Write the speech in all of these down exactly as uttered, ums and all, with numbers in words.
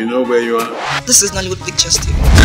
You know where you are? This is Nollywood Pictures T V.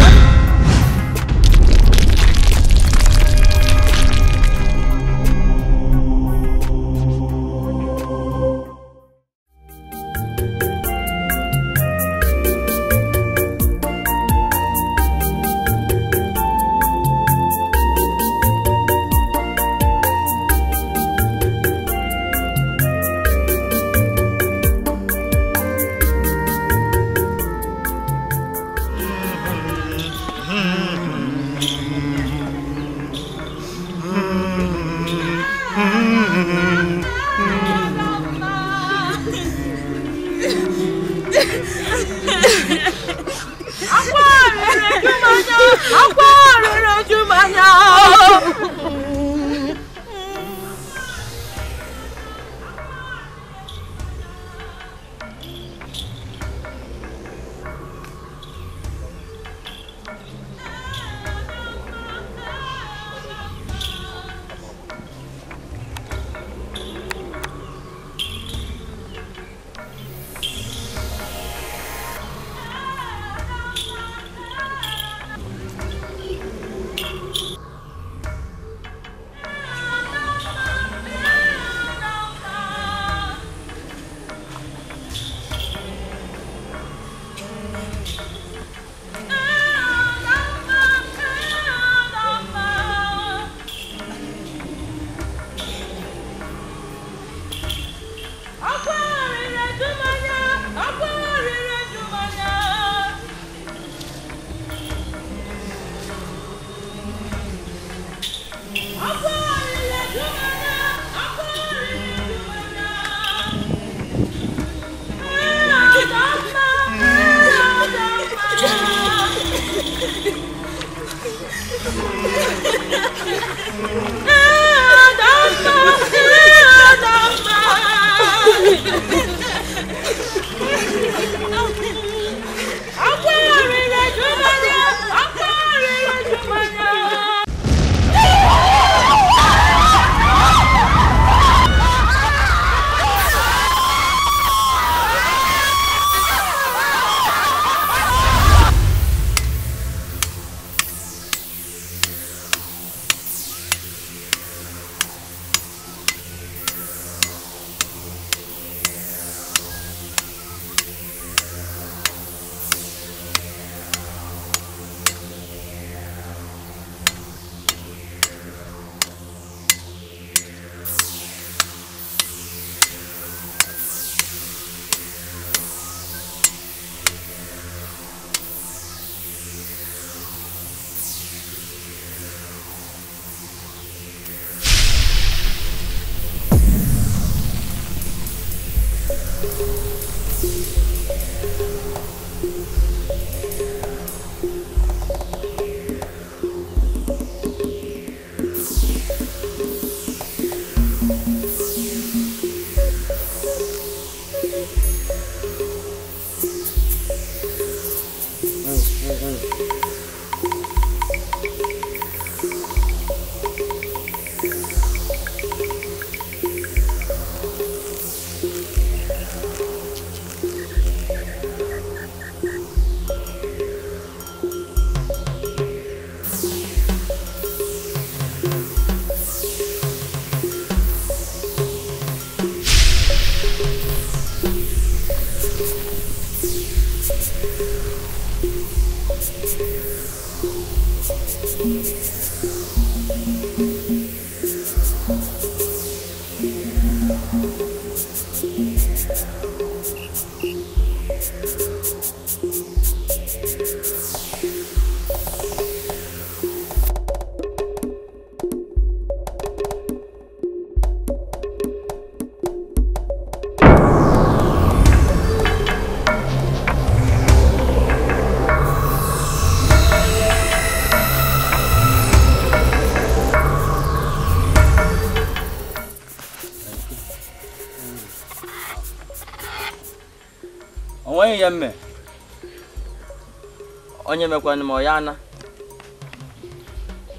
Onye mekwa nimo ya na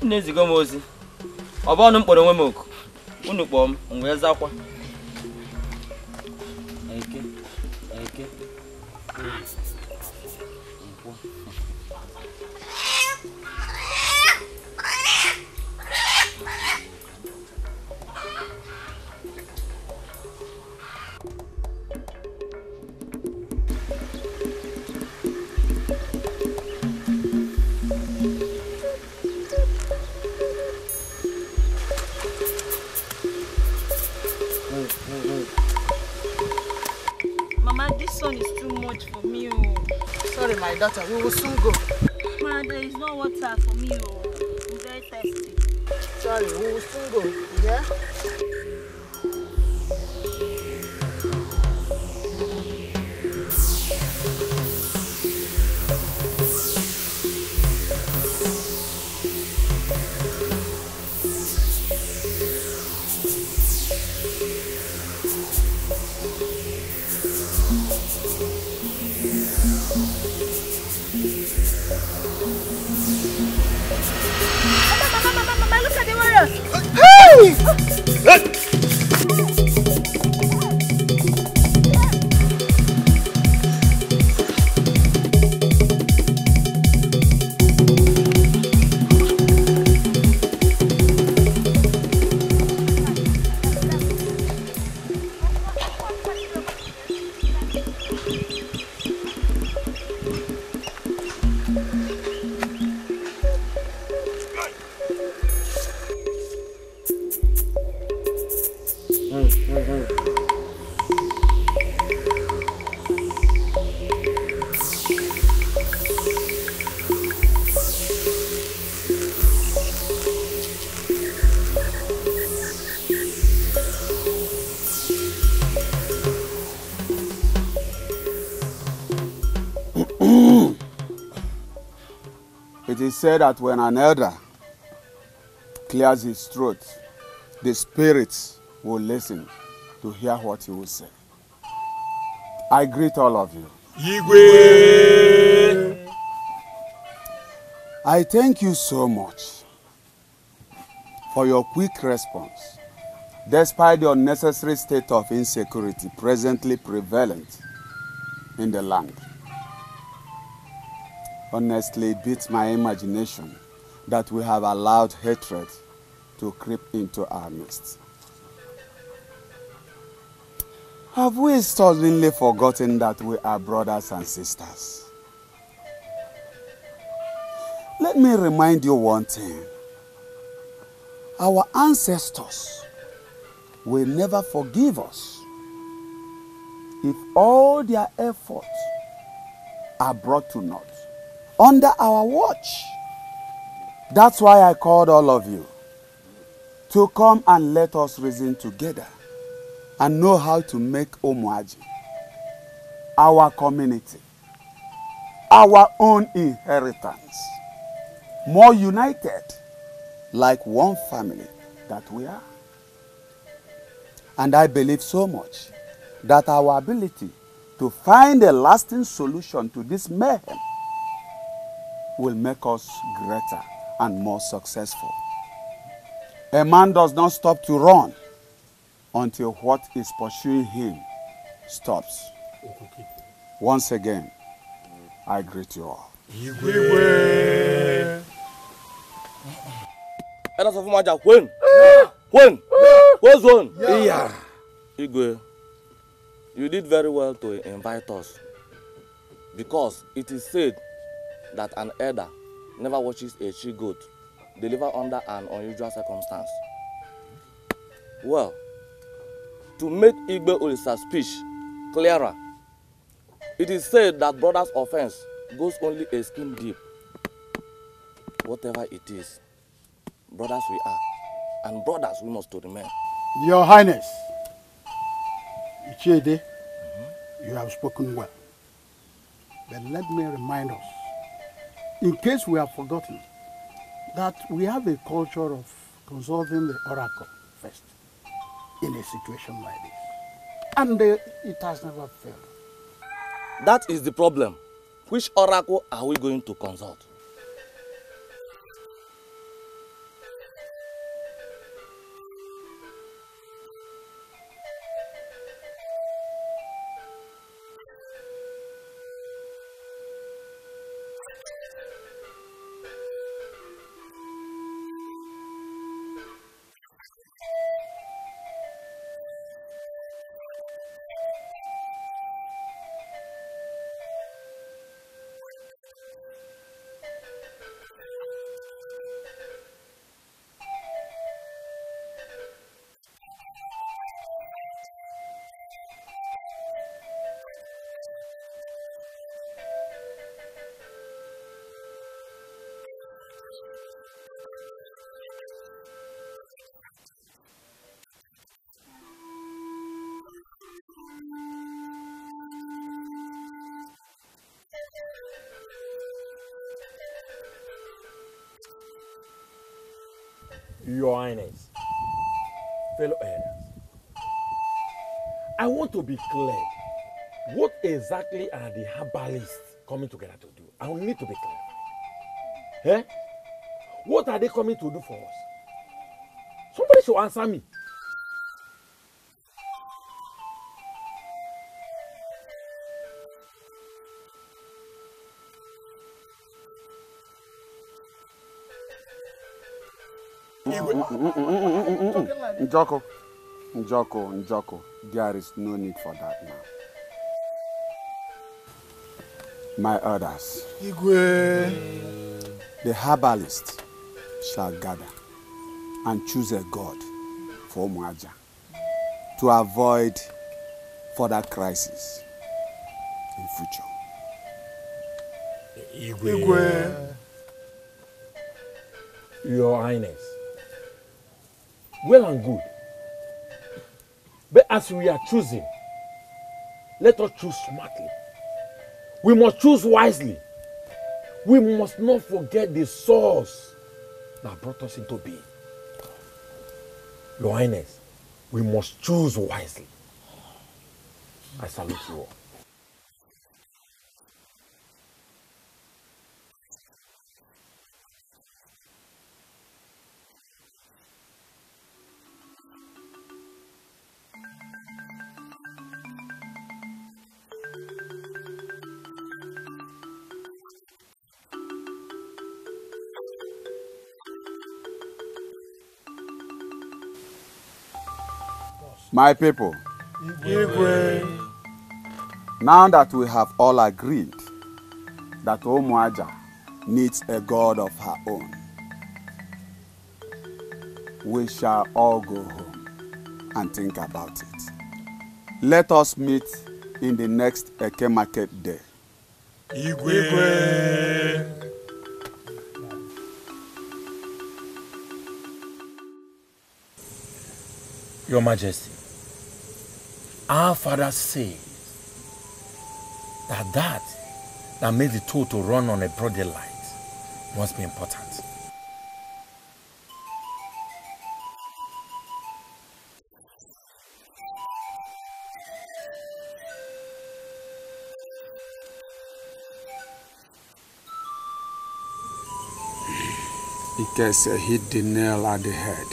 nezigo mozi obonu mkporo nwe moku unu kpom nwe zakwa eke eke Daughter, we will soon go. Ma, there is no water for me. Oh. I'm very thirsty. Sorry, we will soon go. Yeah? Said that when an elder clears his throat, the spirits will listen to hear what he will say. I greet all of you. Igwe! I thank you so much for your quick response, despite the unnecessary state of insecurity presently prevalent in the land. Honestly, it beats my imagination that we have allowed hatred to creep into our midst. Have we suddenly forgotten that we are brothers and sisters? Let me remind you one thing. Our ancestors will never forgive us if all their efforts are brought to naught. Under our watch. That's why I called all of you to come and let us reason together and know how to make Umuaja our community, our own inheritance, more united like one family that we are. And I believe so much that our ability to find a lasting solution to this mayhem will make us greater and more successful. A man does not stop to run until what is pursuing him stops. Once again, I greet you all. Igwe! Elders of Umuaja, when? When? Where's one? Yeah. Igwe, you did very well to invite us because it is said that an elder never watches a she-goat delivered under an unusual circumstance. Well, to make Igwe Olisa's speech clearer, it is said that brother's offense goes only a skin deep. Whatever it is, brothers we are, and brothers we must to remain. Your Highness, Ichede, mm-hmm. You have spoken well. But let me remind us, in case we have forgotten, that we have a culture of consulting the oracle first in a situation like this. And uh, it has never failed. That is the problem. Which oracle are we going to consult? Your Highness, fellow elders, I want to be clear. What exactly are the herbalists coming together to do? I need to be clear. Eh? What are they coming to do for us? Somebody should answer me. Njoko, Njoko, Njoko, there is no need for that now. My orders. Igwe. The herbalist shall gather and choose a god for Umuaja to avoid further crisis in future. Igwe. Igwe. Your Highness. Well and good. But as we are choosing, let us choose smartly. We must choose wisely. We must not forget the source that brought us into being. Your Highness, we must choose wisely. I salute you all. My people, Igwe. Now that we have all agreed that Umuaja needs a god of her own, we shall all go home and think about it. Let us meet in the next Eke Market day. Igwe. Igwe. Your Majesty, our father says that that that made the toad to run on a broad light must be important. Ikeza hit the nail at the head.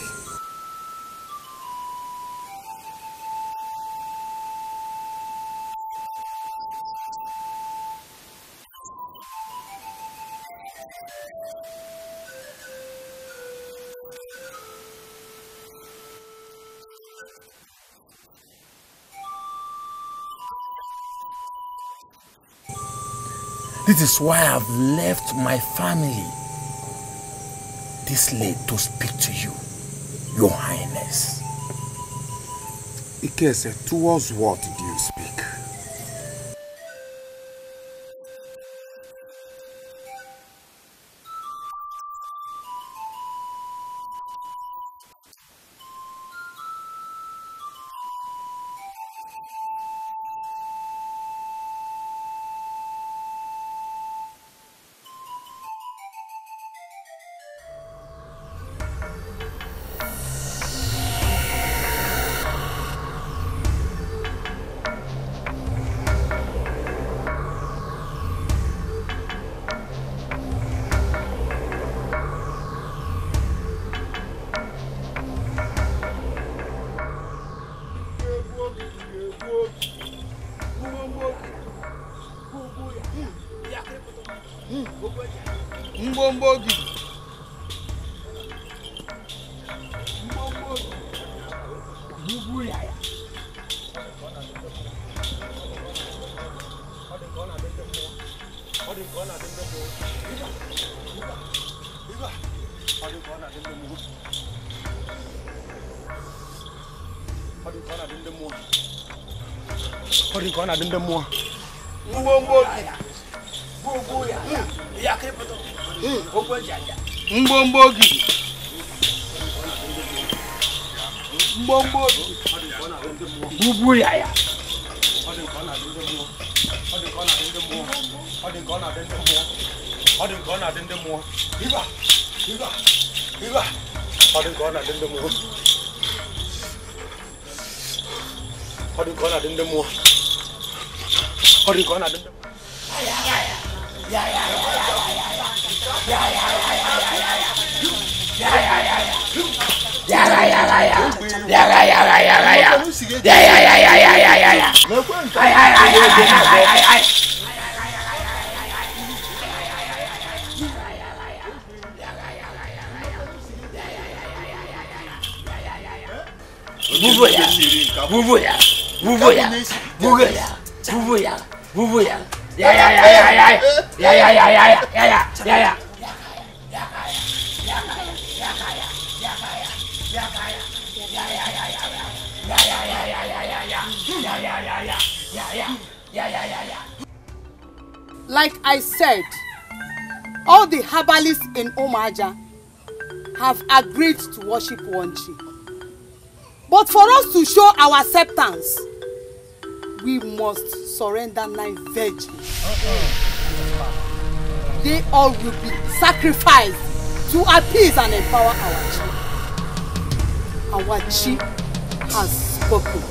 This is why I've left my family this late to speak to you, Your Highness. Ikeza, towards what did you speak? Iba, Iba, Iba. Hadun gone at the moon. Hadun gone at the moon. Hadun gone at the moon. Yeah, Vuvuya, vuvuya, vuvuya, vuvuya, vuvuya, vuvuya. Ya ya ya ya ya ya ya ya ya ya ya ya ya ya. Like I said, all the herbalists in Umuaja have agreed to worship one chief. But for us to show our acceptance, we must surrender nine virgins. They all will be sacrificed to appease and empower our chief. Our chief has spoken.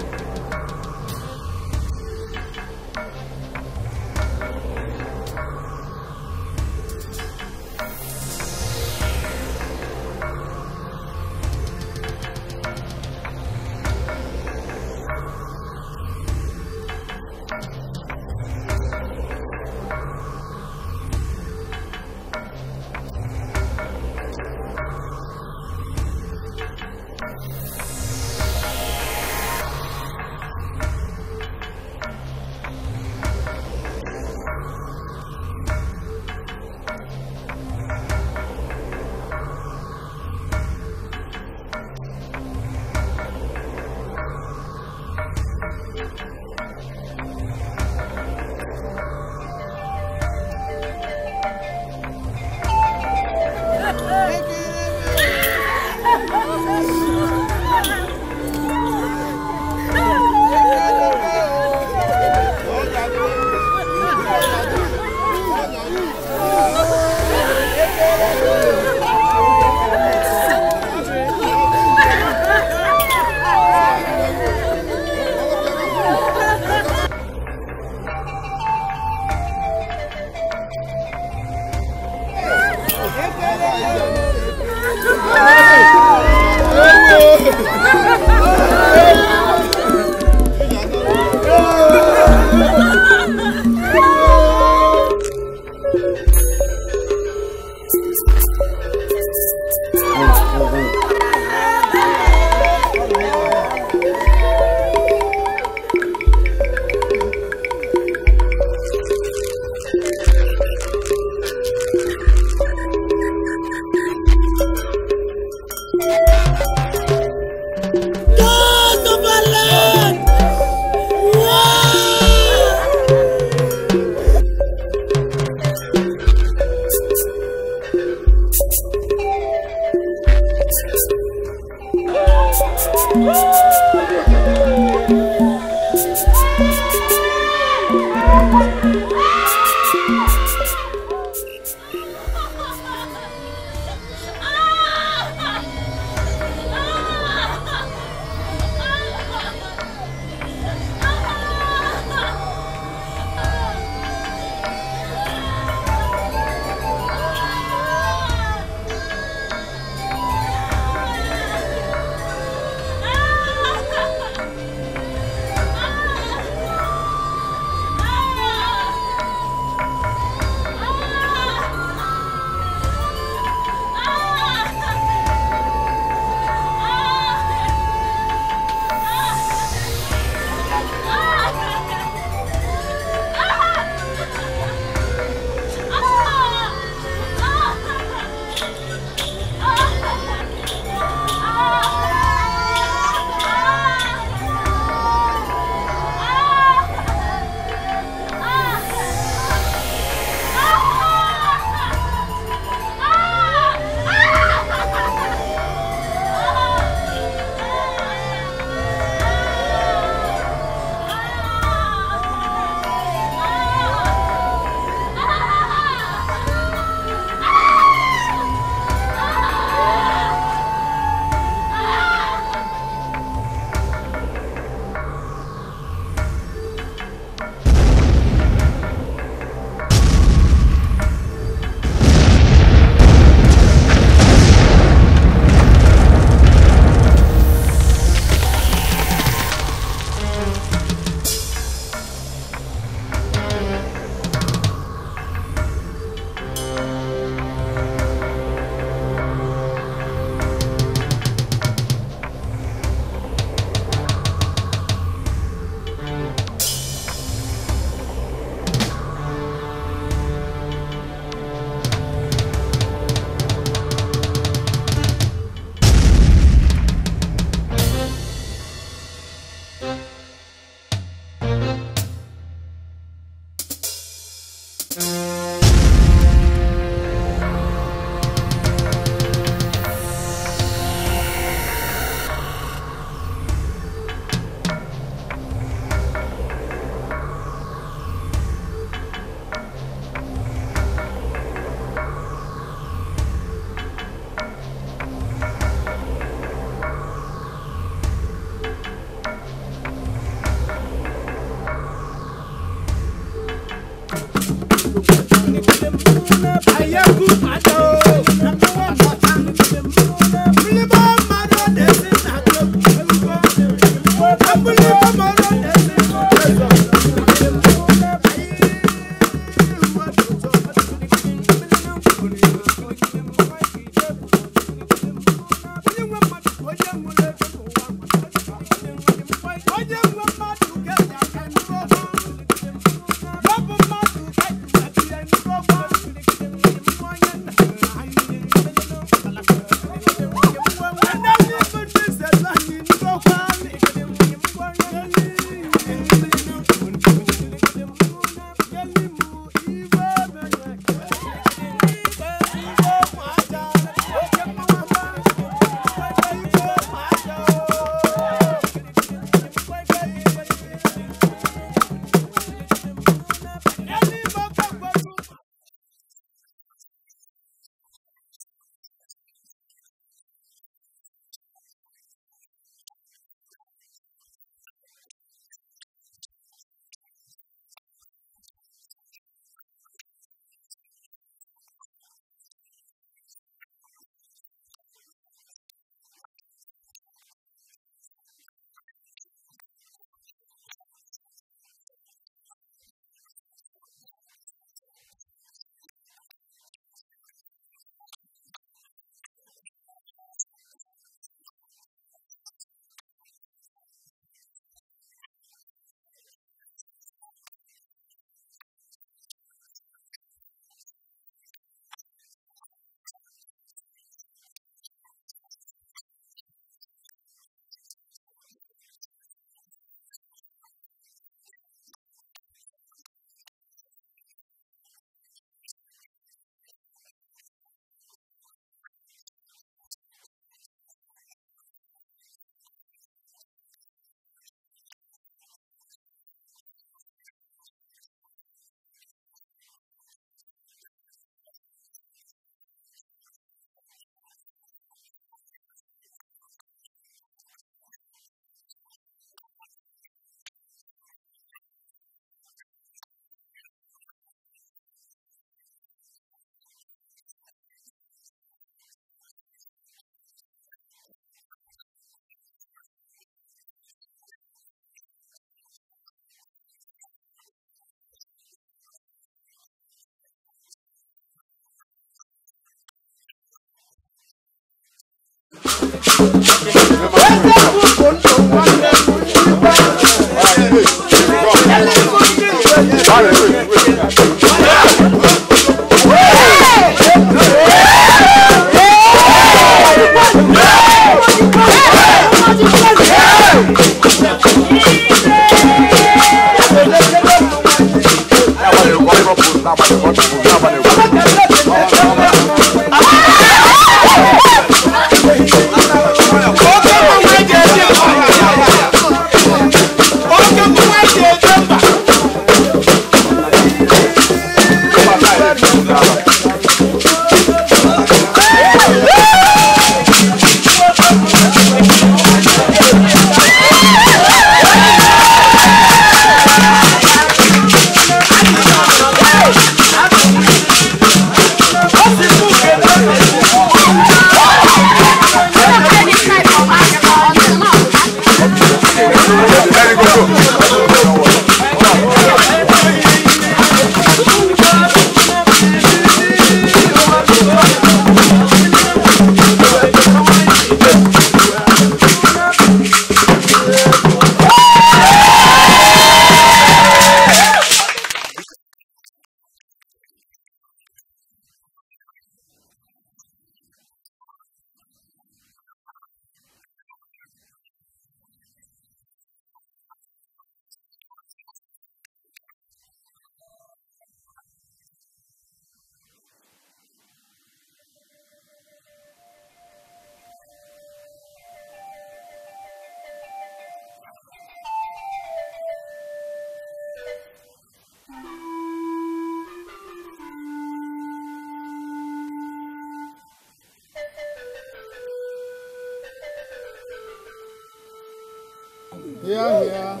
Yeah, yeah.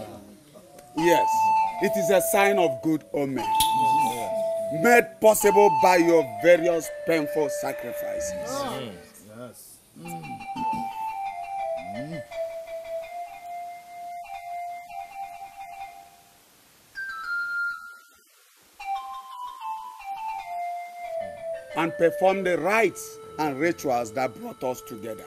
Yes, it is a sign of good omen, yes, made possible by your various painful sacrifices. Yes. Yes. Mm. Mm. And perform the rites and rituals that brought us together.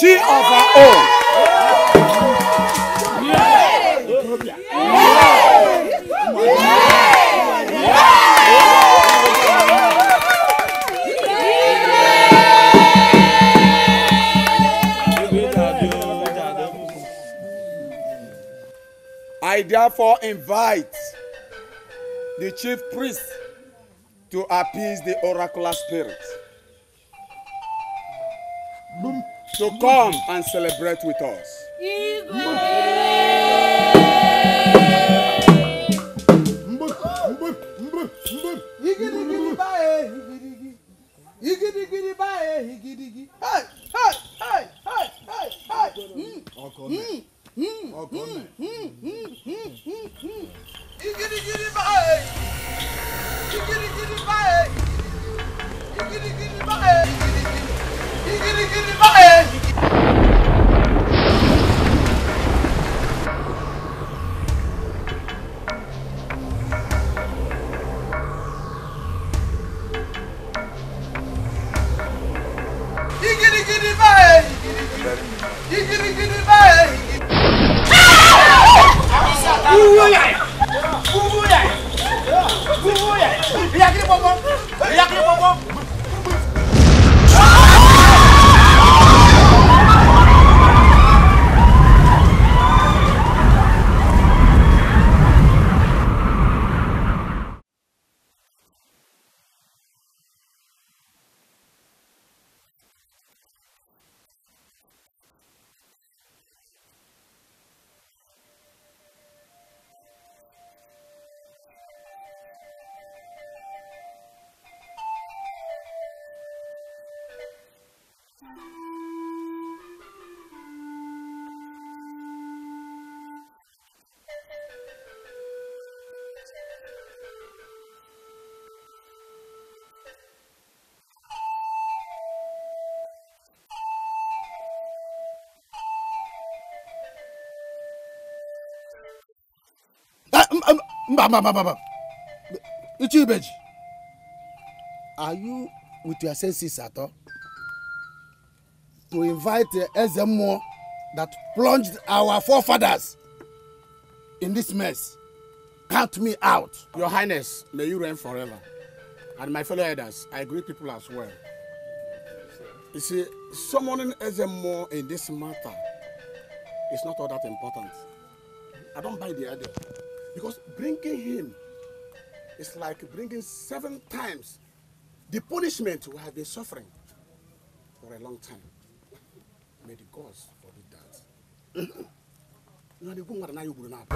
Chi of our own. I therefore invite the chief priest to appease the oracular spirit to come and celebrate with us. Igwe. Igiri Ibezi, are you with your senses at all? To invite the Ezemo that plunged our forefathers in this mess. Count me out. Your Highness, may you reign forever. And my fellow elders, I greet people as well. You see, summoning Ezemo in this matter is not all that important. I don't buy the idea. Because bringing him is like bringing seven times the punishment we have been suffering for a long time. May the gods forbid that. You are the good one, now you will not.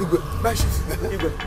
Igwe, my shift. Igwe.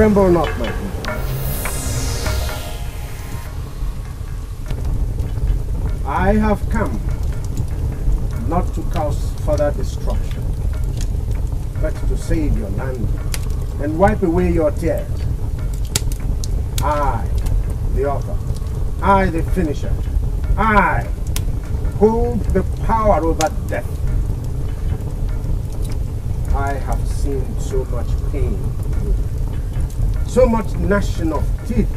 Tremble not, my people. I have come not to cause further destruction, but to save your land and wipe away your tears. I, the author, I, the finisher, I hold the power over death. I have seen so much pain, so much gnashing of teeth.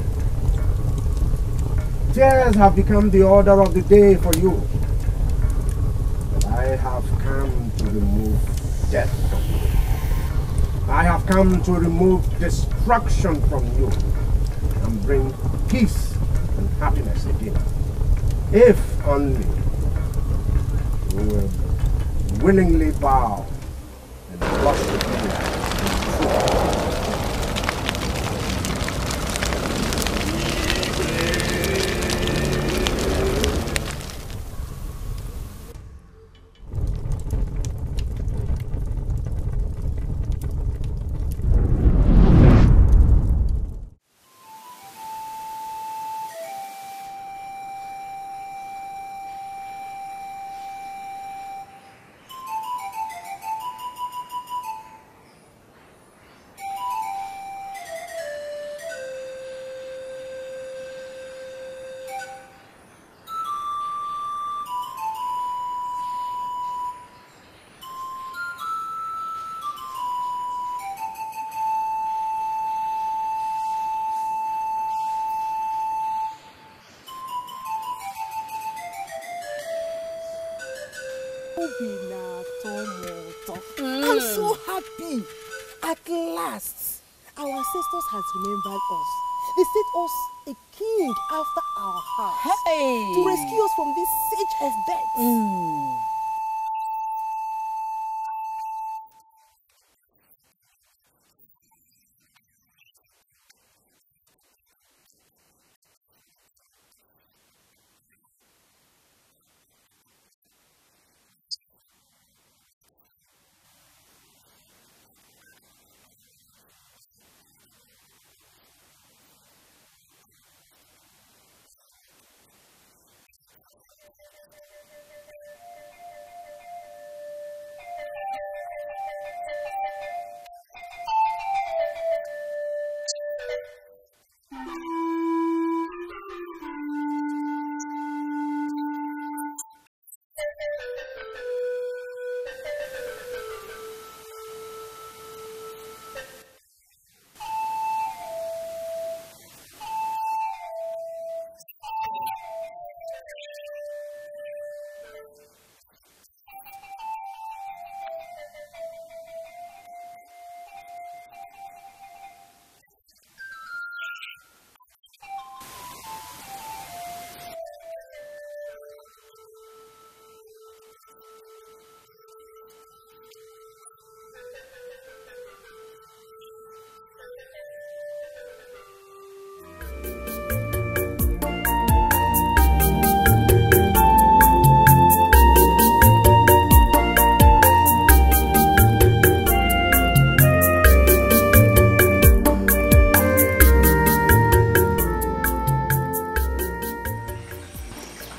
Tears have become the order of the day for you. But I have come to remove death from you. I have come to remove destruction from you and bring peace and happiness again. If only you will willingly bow and trust the people. I'm so happy. At last, our sisters has remembered us. They sent us a king after our hearts, hey, to rescue us from this siege of death. Mm.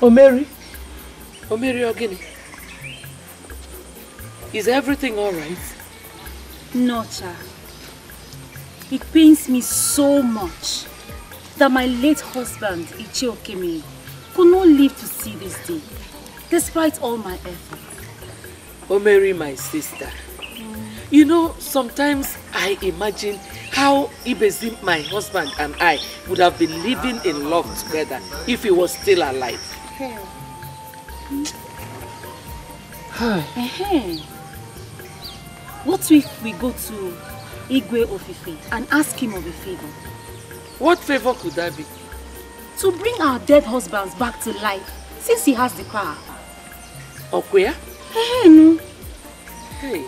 Oh, Mary. Oh, Mary Ogini. Is everything all right? No, child. It pains me so much that my late husband, Ichiokemi, could not live to see this day, despite all my efforts. Oh, Mary, my sister. Mm. You know, sometimes I imagine how Ibezi, my husband, and I would have been living in love together if he was still alive. Hey. What if we go to Igwe Ofefe and ask him of a favor? What favor could that be? To bring our dead husbands back to life, since he has the power. Okwea? Hey, no. Hey.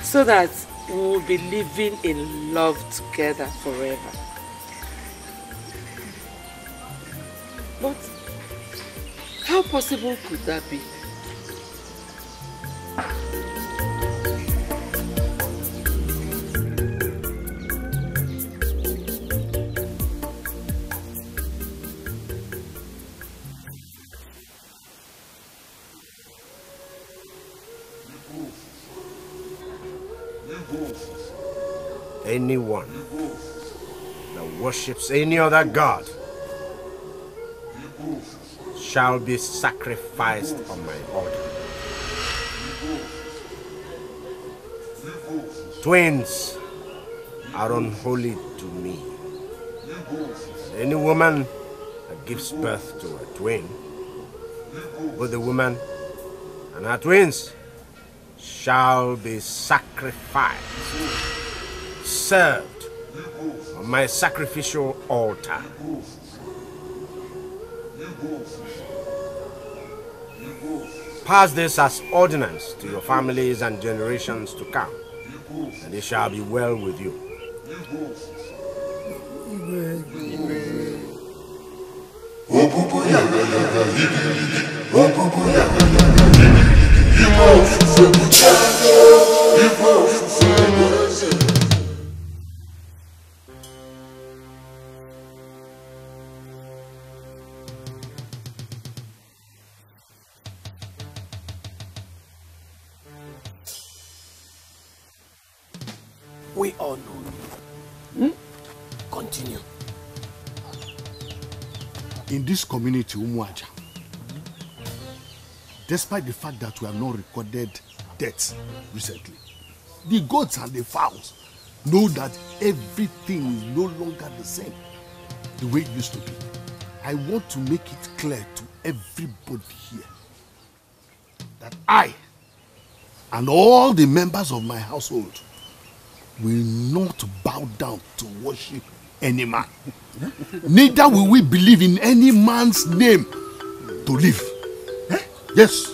So that we will be living in love together forever. But how possible could that be? anyone that worships any other god shall be sacrificed on my altar. Twins are unholy to me. Any woman that gives birth to a twin, both the woman and her twins shall be sacrificed, served on my sacrificial altar. Pass this as ordinance to your families and generations to come, and it shall be well with you. We all know. Hmm? Continue. In this community, Umuaja, despite the fact that we have not recorded deaths recently, the goats and the fowls know that everything is no longer the same the way it used to be. I want to make it clear to everybody here that I and all the members of my household will not bow down to worship any man. Neither will we believe in any man's name to live. Eh? Yes.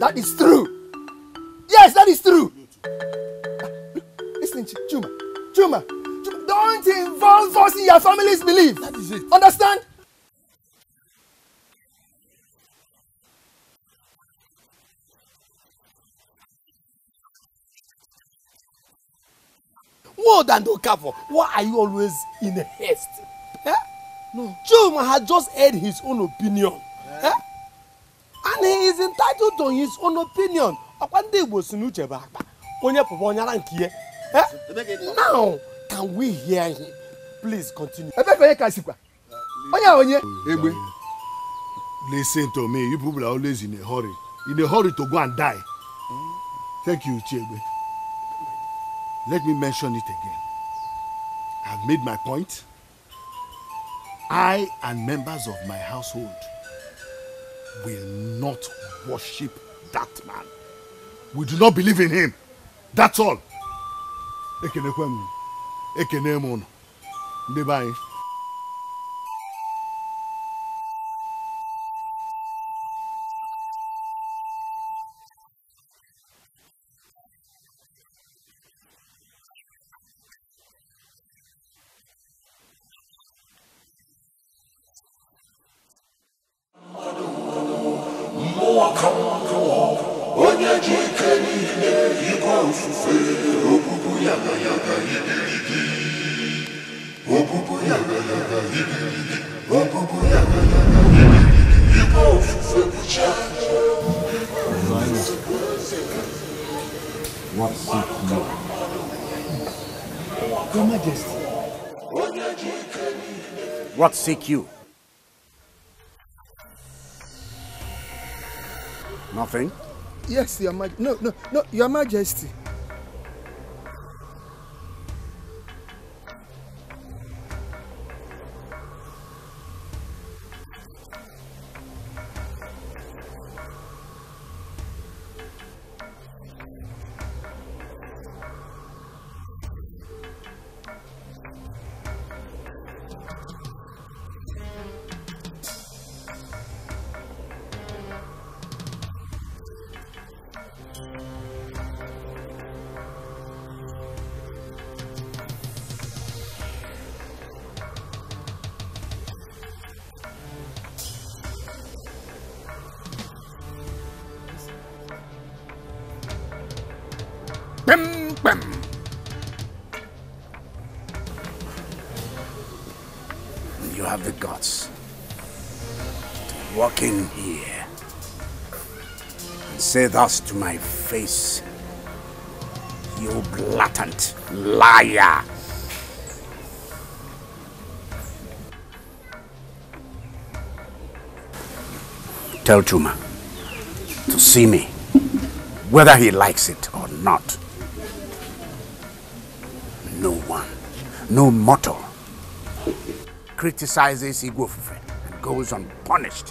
That is true. Yes, that is true. Listen, Chuma, Chuma, Chuma, don't involve us in your family's belief. That is it. Understand? More than the cover. Why are you always in a haste? Eh? No. Chuma had just heard his own opinion. Eh? Eh? And he is entitled to his own opinion. Now, can we hear him? Please continue. Listen to me, you people are always in a hurry. In a hurry to go and die. Thank you, Chegwe. Let me mention it again. I've made my point. I and members of my household will not worship that man. We do not believe in him. That's all. Ekenekwem. Ekenemon. Bye-bye. What seek you? Nothing? Yes, Your Majesty. No, no, no, Your Majesty. Bam, bam. You have the guts to walk in here and say thus to my face, you blatant liar. Tell Chuma to see me, whether he likes it or not. No one, no mortal, criticizes Igwe Ofefe and goes unpunished.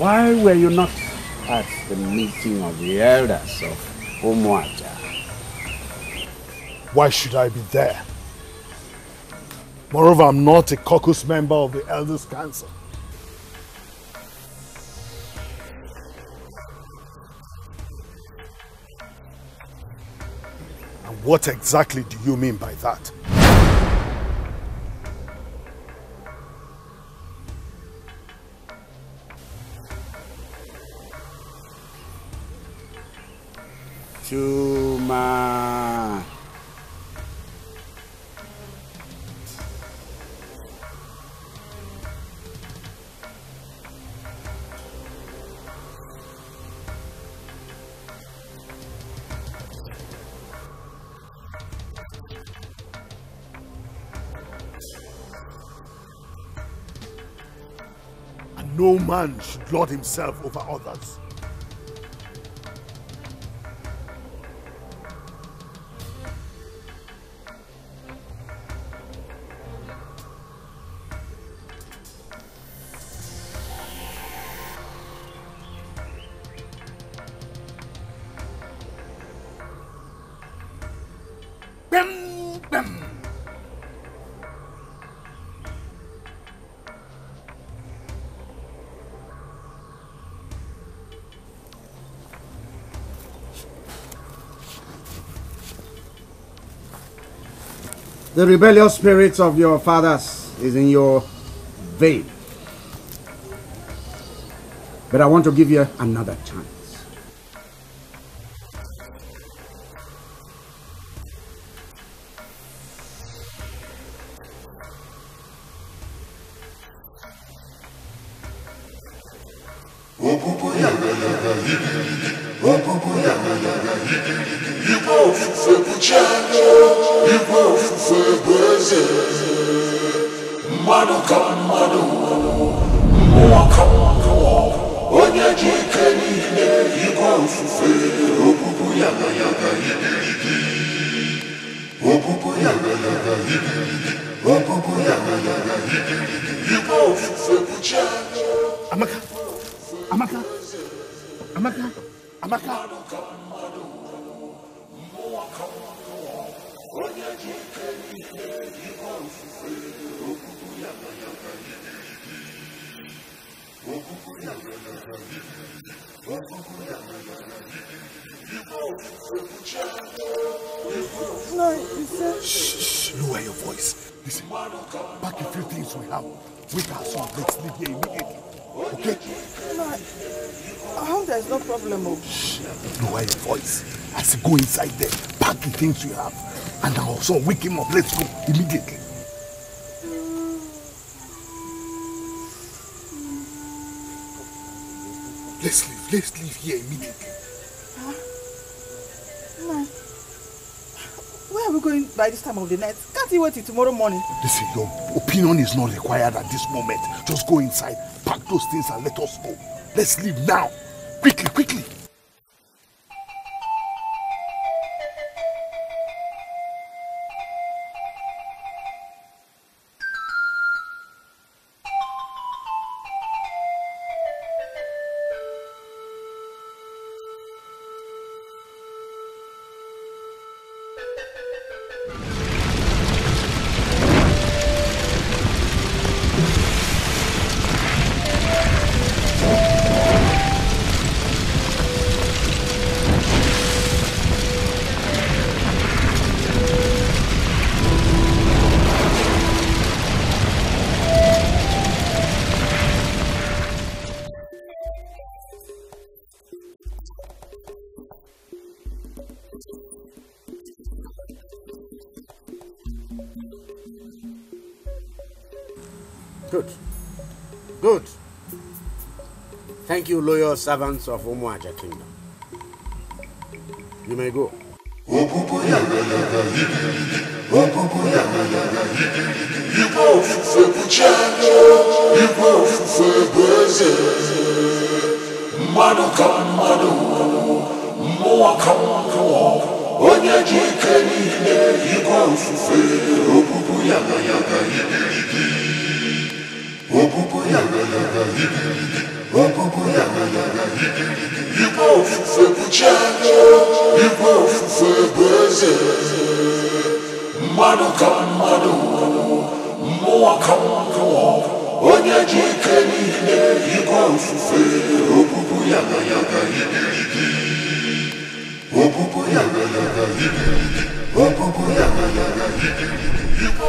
Why were you not at the meeting of the elders of Umuaja? Why should I be there? Moreover, I'm not a caucus member of the Elders' Council. And what exactly do you mean by that? Chuma. And no man should lord himself over others. The rebellious spirit of your fathers is in your vein. But I want to give you another chance. Amaka, Amaka, Amaka, Amaka. Shh, lower your voice. Listen, pack a few things we have. With us, so let's leave here immediately. Okay? No, I hope there's no problem. Shh, lower your voice. I said go inside there, pack the things you have, and I'll also wake him up. Let's go immediately. Let's leave, let's leave here immediately. people going by this time of the night? Can't you wait till tomorrow morning? Listen, your opinion is not required at this moment. Just go inside, pack those things and let us go. Let's leave now. Quickly, quickly. Thank you, loyal servants of Umuaja Kingdom. You may go. You go for Puchano, you go for Brazil. Madokan, Mado, more come to walk. When you you go for Opuyaga Yaga Hiki. Opuyaga Yaga Hiki. Opuyaga Yaga Hiki. You go.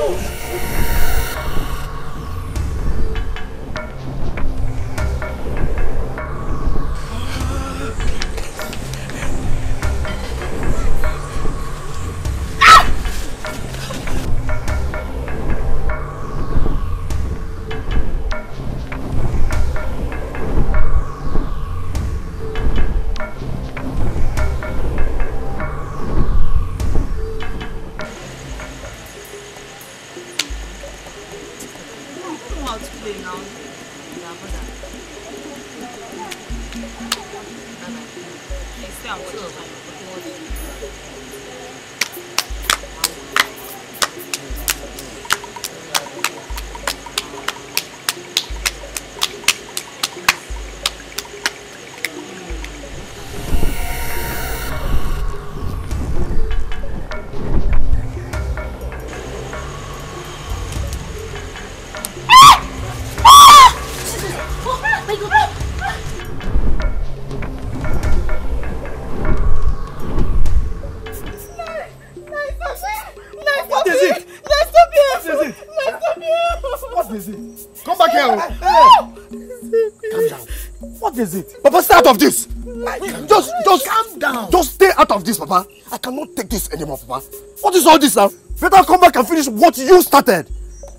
Of this, like, just, just calm down. Just stay out of this, Papa. I cannot take this anymore, Papa. What is all this now? Better come back and finish what you started.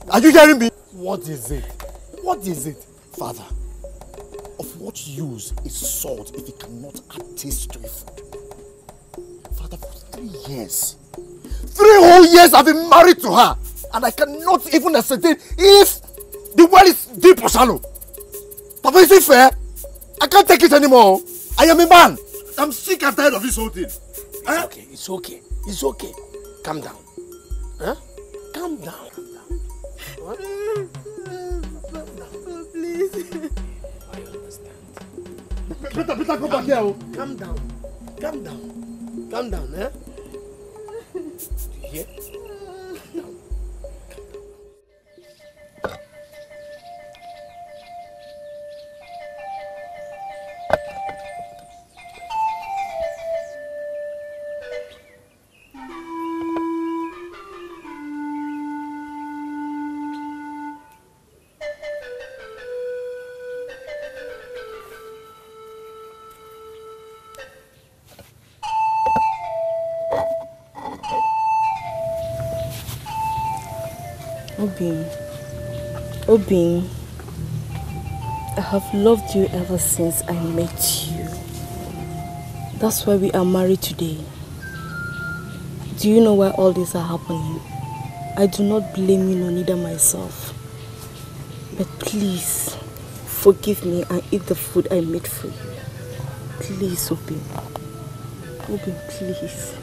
Are you hearing me? What is it? What is it, Father? Of what use is salt if it cannot add taste to it? Father, for three years, three whole years, I've been married to her, and I cannot even ascertain if the well is deep or shallow. Papa, is it fair? I can't take it anymore. I am a man. I'm sick and tired of this whole thing. It's eh? okay. It's okay. It's okay. Calm down. Huh? Calm down. Calm down. What? Please. I understand. Better, better go back here. Calm down. Calm down. Calm down. Eh? Do you hear? Obin, Obin, I have loved you ever since I met you. That's why we are married today. Do you know why all these are happening? I do not blame you nor neither myself. But please, forgive me and eat the food I made for you. Please, Obin. Obin, please.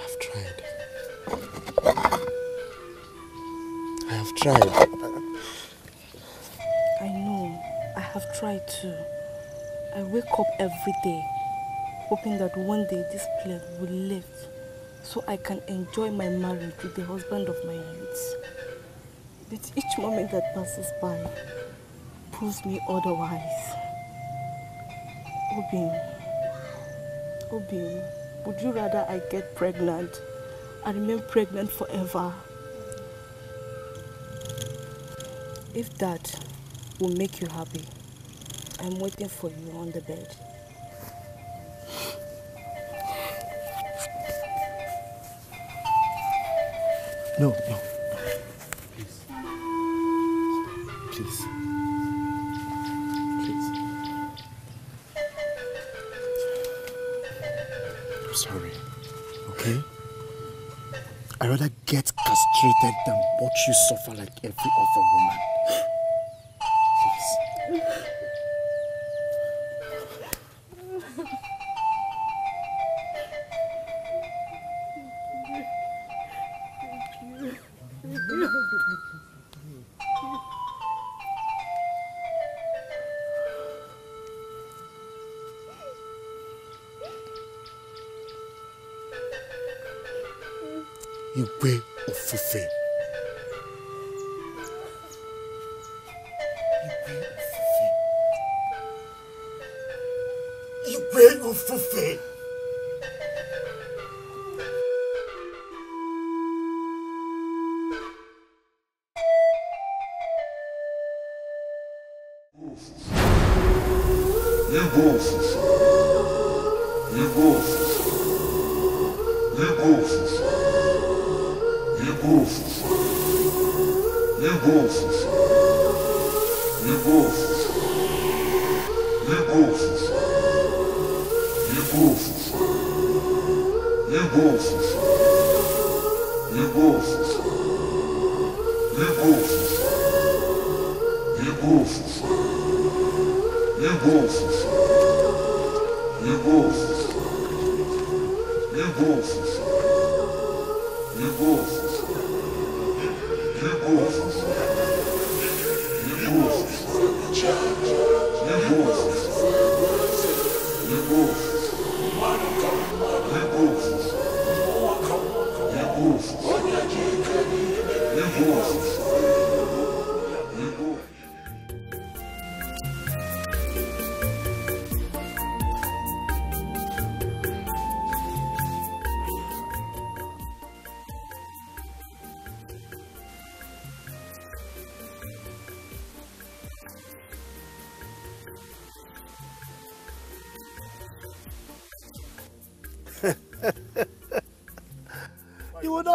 I've tried. I have tried. I know. I have tried too. I wake up every day, hoping that one day this plague will lift, so I can enjoy my marriage with the husband of my youth. But each moment that passes by proves me otherwise. Obin, Obin, would you rather I get pregnant and remain pregnant forever? If that will make you happy, I'm waiting for you on the bed. No, no. Please. Please. Please. I'm sorry. Okay? I'd rather get castrated than watch you suffer like every other woman. Igwe Ofefe. Igwe Ofefe. Igwe Ofefe.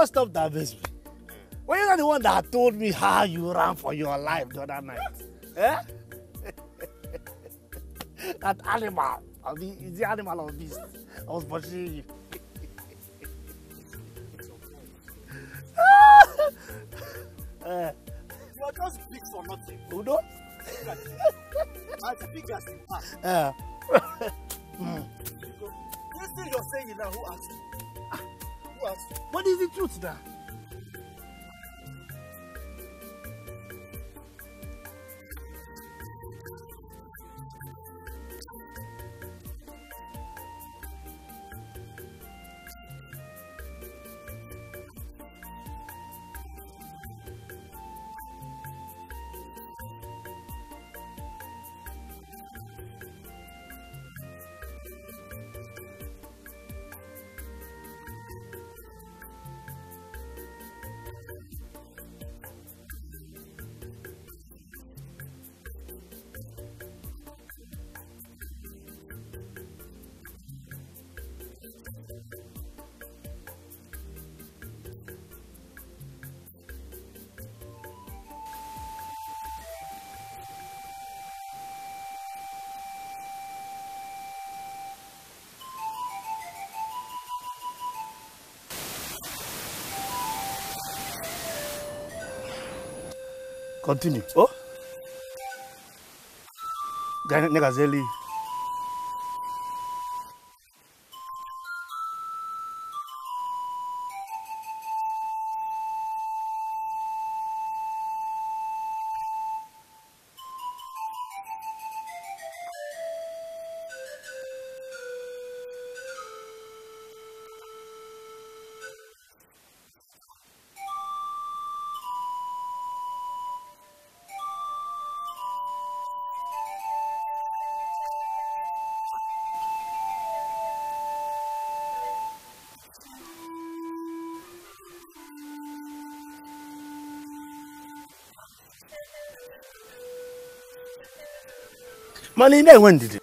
Stop that business. Were you not the one that told me how you ran for your life the other night? Eh? That animal, I mean, it's the animal of beast. I was pursuing you. uh, you are just big for nothing. Who knows? As big as you are. This thing you're saying now, who asked you? What is the truth there? Continue. Oh? Negazeli. Money there, when did it?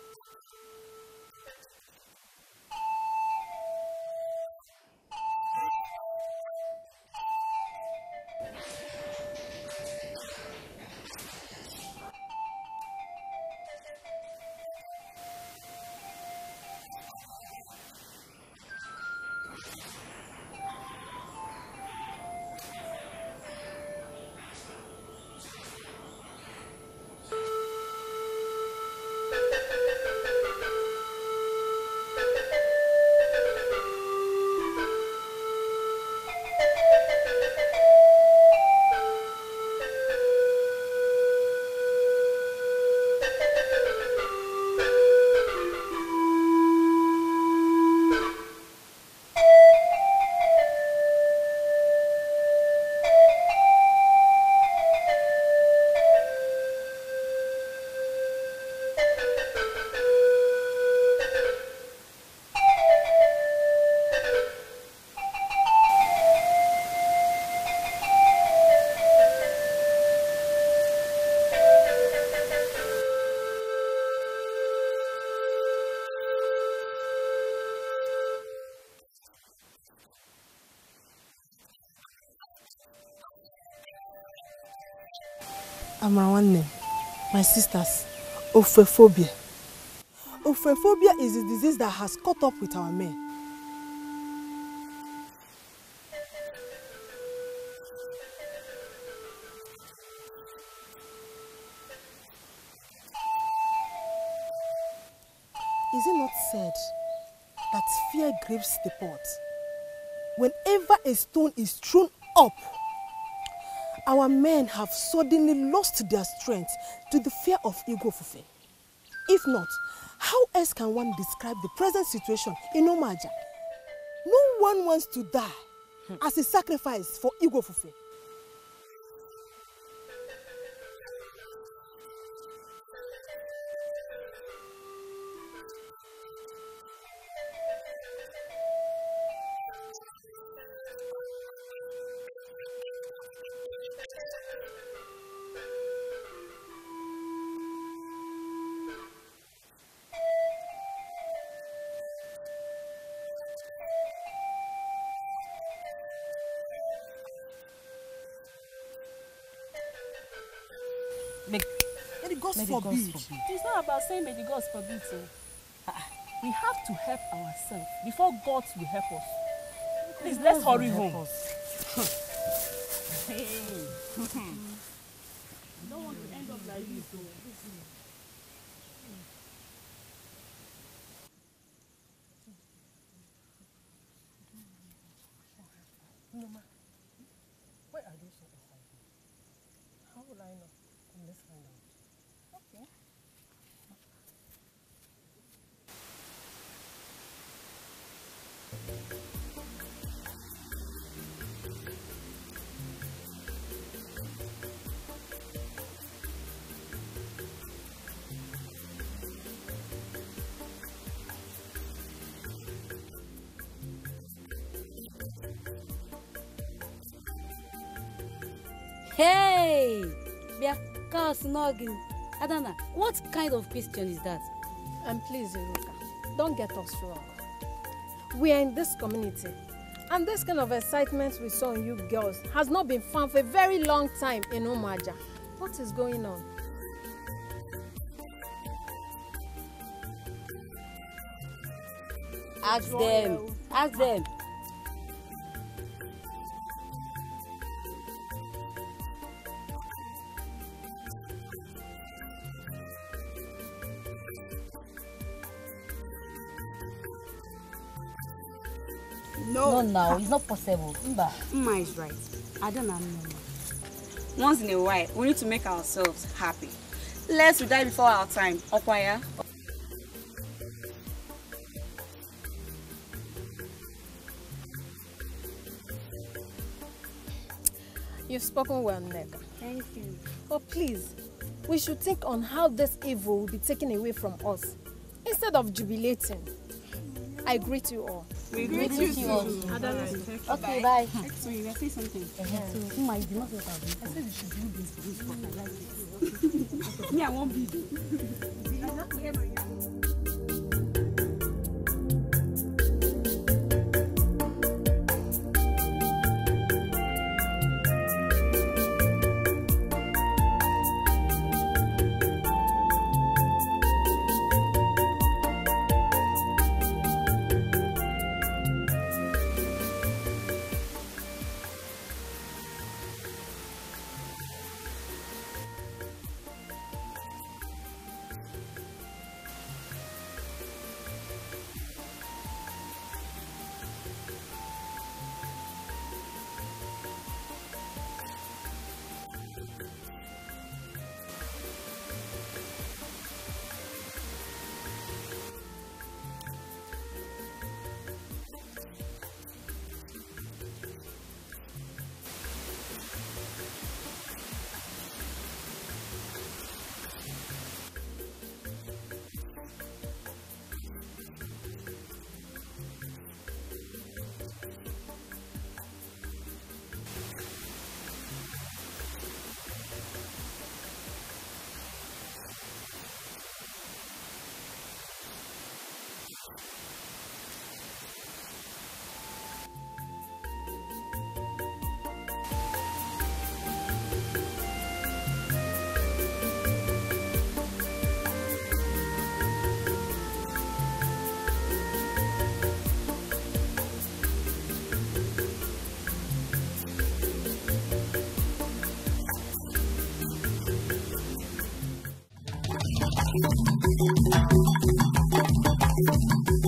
My one name, my sisters, Ophophobia. Ophophobia is a disease that has caught up with our men. Is it not said that fear grips the pot? Whenever a stone is thrown up, our men have suddenly lost their strength to the fear of Igwe Ofefe. If not, how else can one describe the present situation in Umuaja? No one wants to die hmm. as a sacrifice for Igwe Ofefe. May the gods forbid. It's not about saying may the gods forbid. Uh, we have to help ourselves before God will help us. Please, the let's hurry home. Hey. I don't want to end up like this. Why are you so excited? How will I know? Let's find out. Okay. Hey, we are snogging. Adana, what kind of question is that? And please, Ruka, don't get us wrong. We are in this community, and this kind of excitement we saw in you girls has not been found for a very long time in Umuaja. What is going on? Ask them. Ask them. No. No, now. It's not possible. Mba. Mma is right. I don't know. Once in a while, we need to make ourselves happy. Lest we die before our time. Okwaya. You've spoken well, Neka. Thank you. But please, we should think on how this evil will be taken away from us, instead of jubilating. I greet you all. We greet you, you all. Adana, okay, bye. So you say something. My, you must not have I said you should do this for this part. I like it. Me, I won't be. Thank you.